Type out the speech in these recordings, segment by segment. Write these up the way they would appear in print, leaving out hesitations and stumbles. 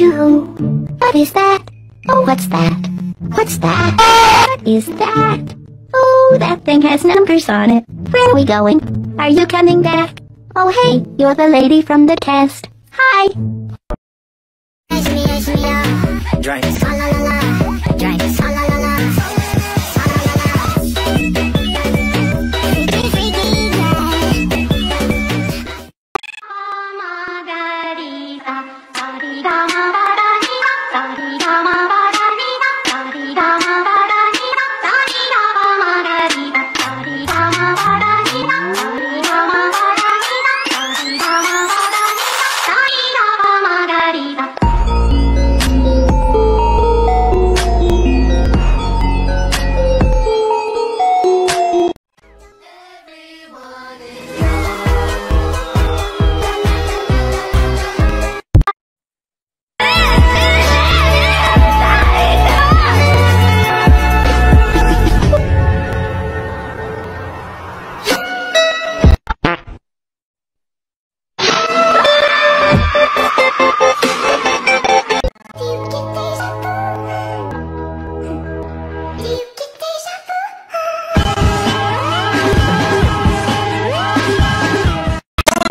you. What is that? Oh, what's that? What's that? What is that? Oh, that thing has numbers on it. Where are we going? Are you coming back? Oh, hey, you're the lady from the test. Hi.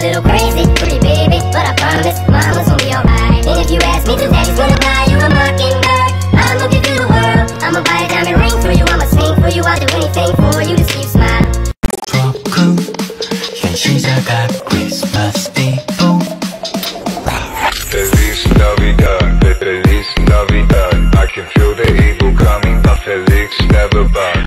Little crazy, pretty baby, but I promise mama's gonna be alright. And if you ask me, then daddy's gonna buy you a mockingbird. I'm looking through the world. I'ma buy a diamond ring for you. I'ma sing for you. I'll do anything for you to see you smile. Cuckoo, and she's a got Christmas people. Feliz Navidad, Feliz Navidad. I can feel the evil coming, but Felix never bought.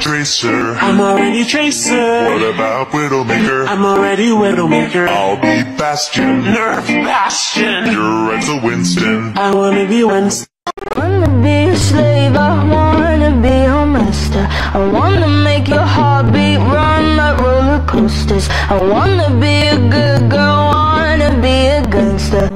Tracer. I'm already Tracer. What about Widowmaker? I'm already Widowmaker. I'll be Bastion. Nerf Bastion. You're right, so Winston. I wanna be Winston. I wanna be a slave. I wanna be your master. I wanna make your heartbeat run like roller coasters. I wanna be a good girl. I wanna be a gangster.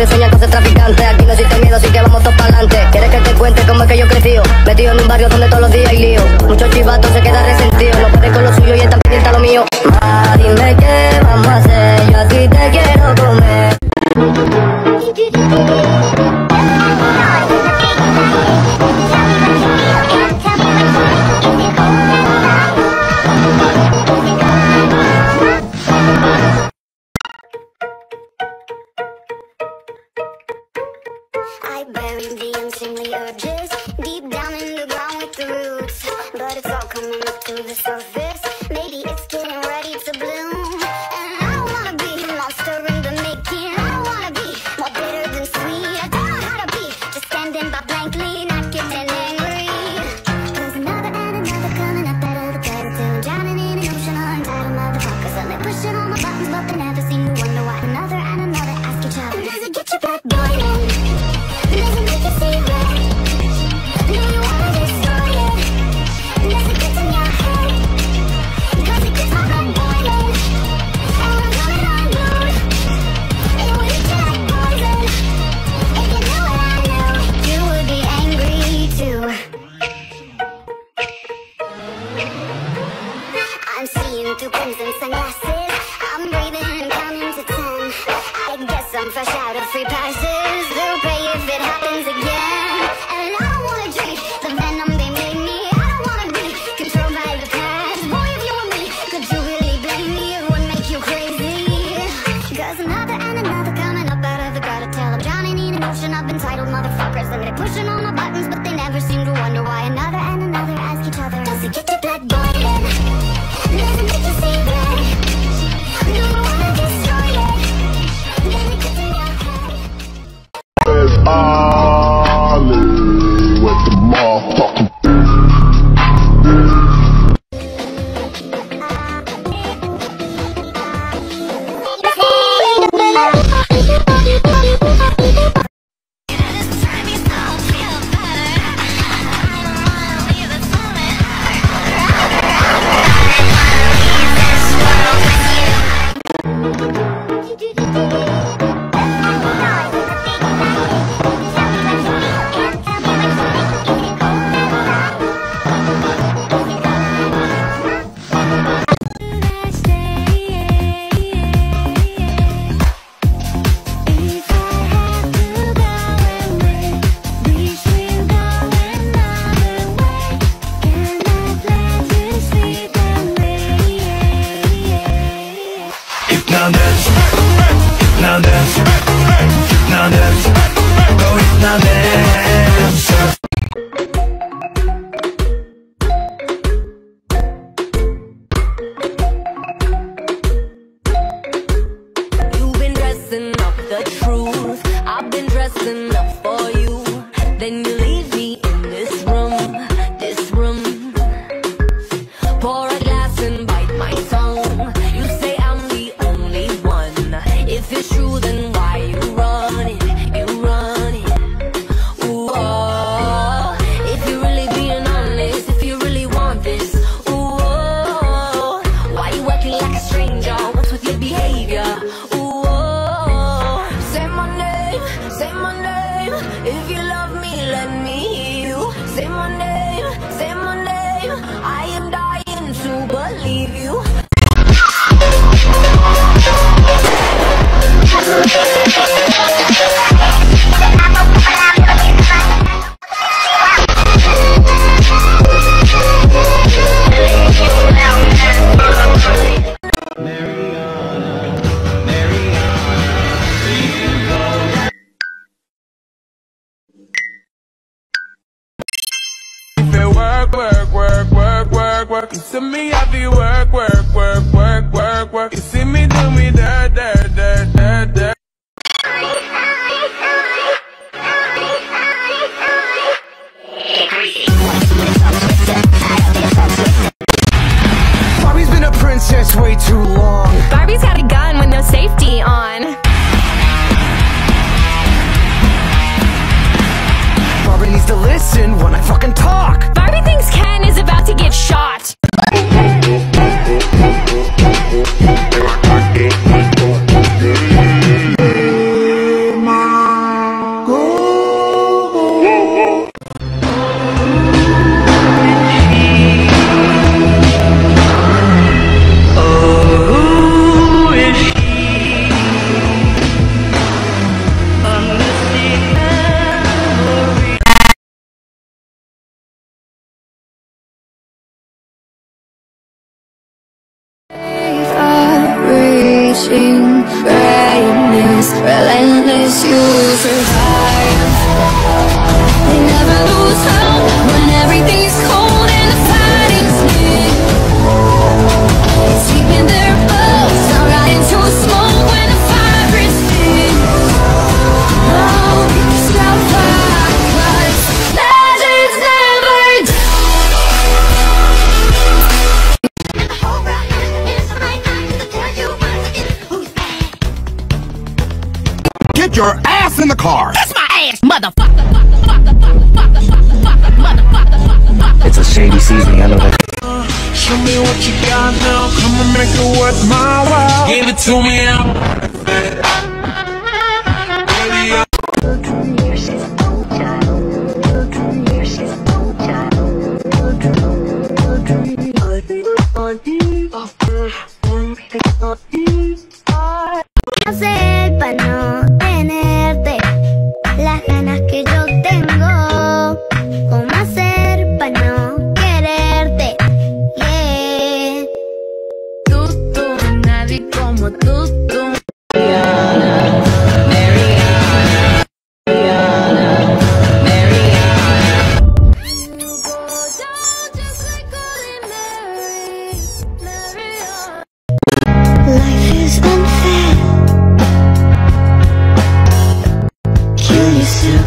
te enseñan cosas traficantes. Aquí no existe miedo, así que vamos todos pa'lante. ¿Quieres que te cuente cómo es que yo crecí? Metido en un barrio donde todos los días hay lío. Muchos chivatos se quedan resentidos, no pueden con lo suyo y están pendientes a lo mío. Ma, dime qué vamos a hacer, yo a ti te quiero comer. I buried the unseemly urges deep down in the ground with the roots, but it's all coming up to the surface. Maybe it's getting ready to bloom, and I don't wanna be a monster in the making. I don't wanna be more bitter than sweet. I don't know how to be just standing by blankly, not getting angry. There's another and another coming up out of the platitude, drowning in an ocean of untitled motherfuckers. And they're pushing all my buttons, but they never seem to wonder why. Another and another ask each other, does it get you back going in? I'm seeing through crimson sunglasses. I'm breathing and counting to 10. I guess I'm fresh out of free passes. They'll pay if it happens again. And I don't wanna drink the venom they made me. I don't wanna be controlled by the past. Boy, if you were me, could you really blame me? It would make you crazy. Cause another and another coming up out of the gutter till I'm drowning in an ocean of entitled motherfuckers. And they're pushing all my buttons, but they never seem to wonder why. Another and another ask each other, does it get your blood boiling? Doesn't make you see red. Do you wanna destroy it? Doesn't get in your head. Where's Ollie with the motherfucking work. You see me, I be work. You see me do me dirt. Barbie's been a princess way too long. Barbie's got a gun with no safety on. Barbie needs to listen when I fucking talk. Barbie thinks Ken is about to get shot. searching, brightness, relentless, you survive. They never lose hope when everything's cold and the fight is new. It's deep in their blood, not right into smoke when the fire is thin. Oh, stop fight, legends never die. Hold on, it's my time to tell you once again who's bad. Get your ass in the car. That's my ass, motherfucker. It's a shady season, I know that. Show me what you got now. Come and make it worth my while. Give it to me out. Hacer para no tenerte las ganas que yo tengo. ¿Cómo hacer para no quererte? Yeah. Tú, nadie como tú. Mariana, Mariana, Mariana, Mariana. Life is unfair. Kill yourself.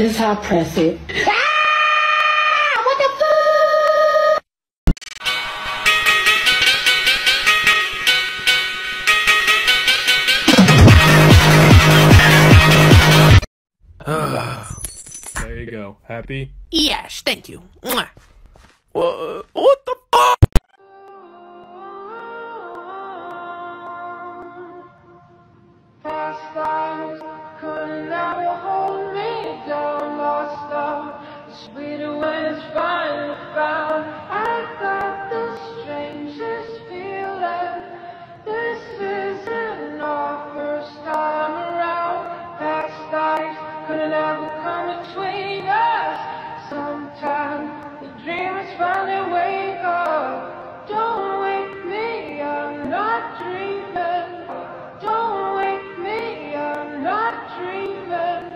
This is how I press it. There you go. Happy? Yes, thank you. What the fuck? Past lives could never hold me down, lost love, the sweeter when it's finally found. I got the strangest feeling, this isn't our first time around. Past lives could never come between us. Sometimes the dreamers finally wake up. Don't wake me, I'm not dreaming. Don't wake me, I'm not dreaming.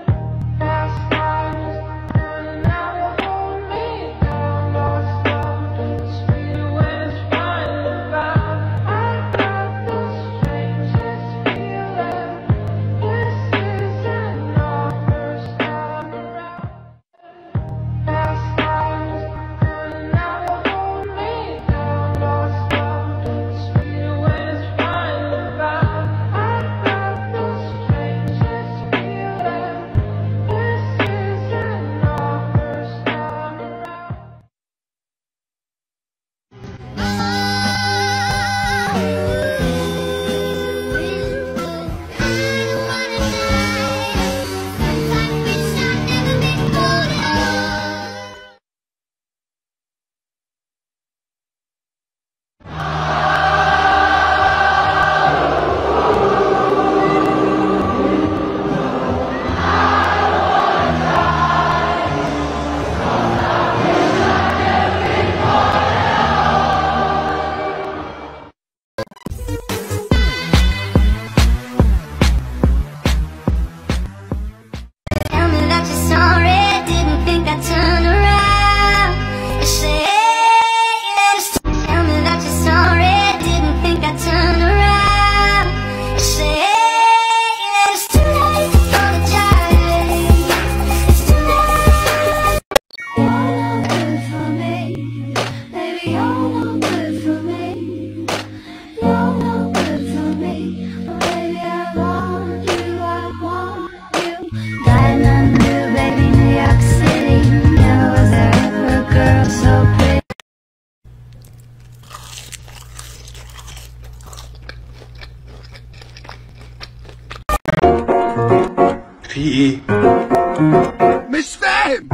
مش فاهم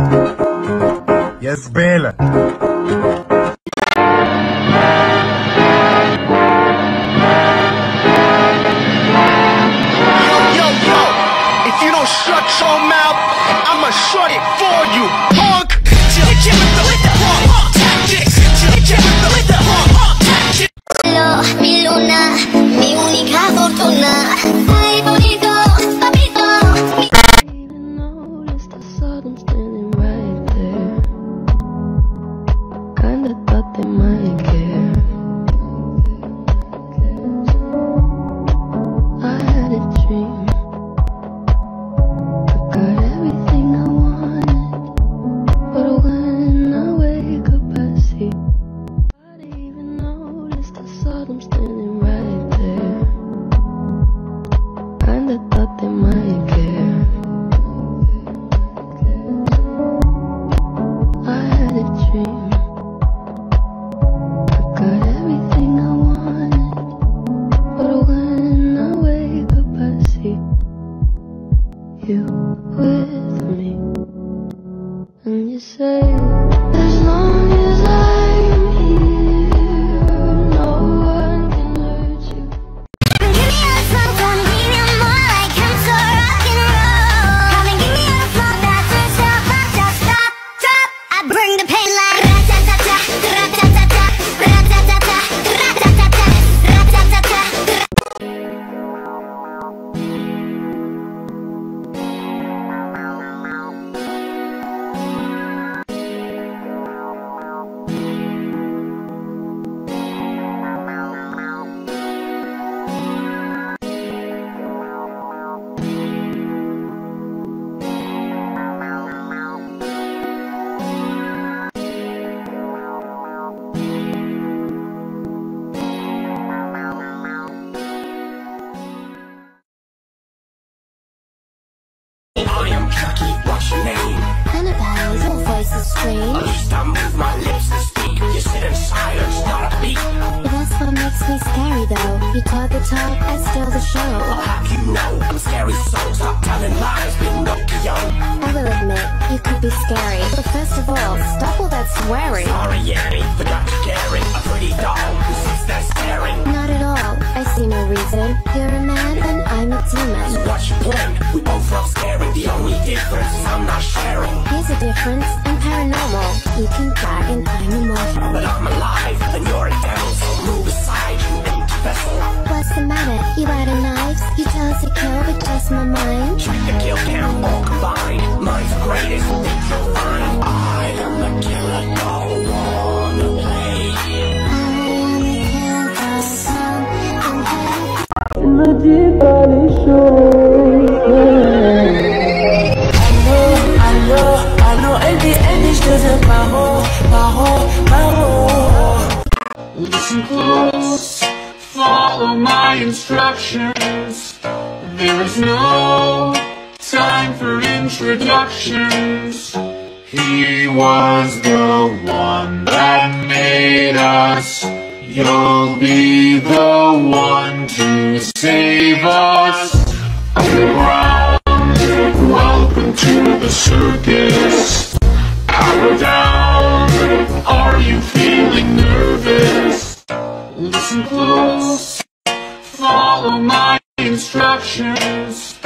يا زبالة Yo, bro, if you don't shut your mouth, I'ma shut it for you, punk. Mi luna, mi única fortuna. scream. At least I move my lips to speak. You sit in silence, not a beat. That's what makes me scary though. You caught the talk, I stole the show. Well, how do you know? I'm scary, so stop telling lies, Pinocchio. I will admit, you could be scary, but first of all, stop all that swearing. Sorry, Annie, forgot to carry a pretty doll who sits there staring. Not at all, I see no reason. You're a man and I'm a demon. So what's your point? We both love scaring. The only difference is I'm not sharing. Here's a difference, I'm paranormal. You can die and I'm immortal. But I'm alive and you're a devil, so move aside, you empty vessel. What's the matter? You out of knives? You tell us to kill with just my mind? Try to kill them all combined. Mine's the greatest thing you'll find. I am the killer, don't wanna play. I am the killer, don't wanna play. Listen close, follow my instructions. There is no time for introductions. He was the one that made us. You'll be the one to save us. Underground, welcome to the circus. Power down, are you feeling nervous? Listen close, follow my instructions.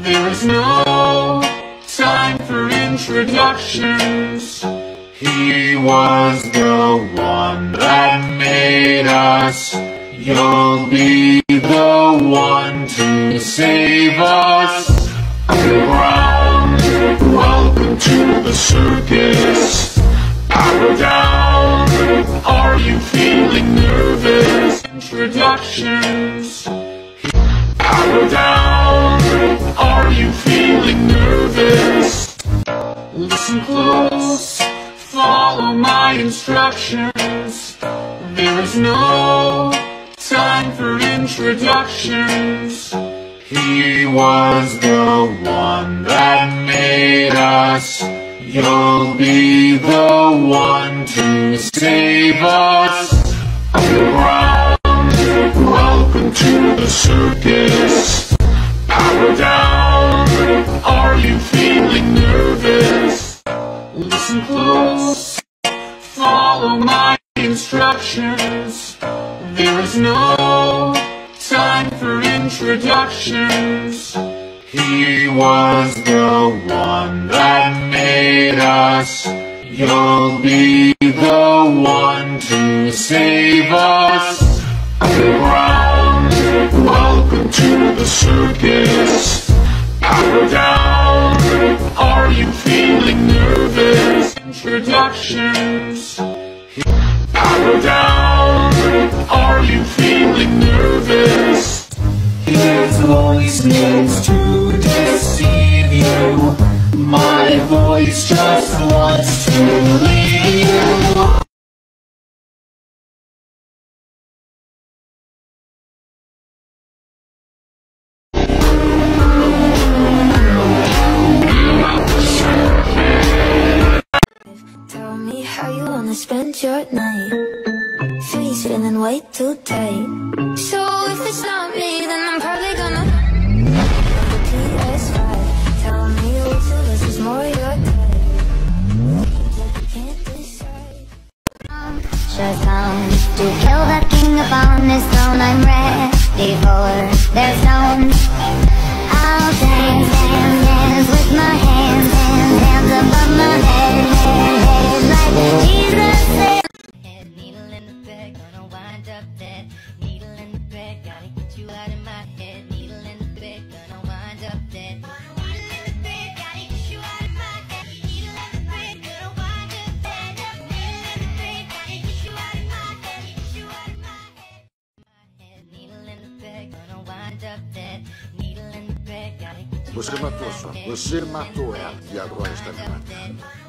There is no time for introductions. He was the one that made us. You'll be the one to save us. Welcome to the circus. Power down, are you feeling nervous? Introductions. Power down, are you feeling nervous? Listen close, follow my instructions. There is no time for introductions. He was the one that made us. You'll be the one to save us. Underground, welcome to the circus. Power down, are you feeling nervous? Listen close, follow my instructions. There is no time for introductions. He was the one that made us. You'll be the one to save us. Underground, welcome to the circus. Power down, are you feeling nervous? Introductions. Power down, are you feeling nervous? His voice means to deceive you. My voice just wants to leave you. Tell me how you wanna spend your night. She's feeling way too tight. So if it's not me, then I'm probably gonna the PS5. Tell me which of us is more your type. Like you can't decide. Sure sound to kill the king upon his throne. I'm ready for their sound. I'll dance, dance, dance with my hands, hands, hands above my head, head, head, like Jesus said. Head needle in the bag, gonna wind up dead. Needle in the bag, gotta get you out of my head. Needle in the bag, gonna wind up dead. Needle in the bag, gotta get you out of my head. Needle in the bag, gonna wind up dead. Needle in the bag, gotta get you out of my head. Get you out of my head. My head, needle in the bag, gonna wind up dead. Você matou ela, e agora está me matando.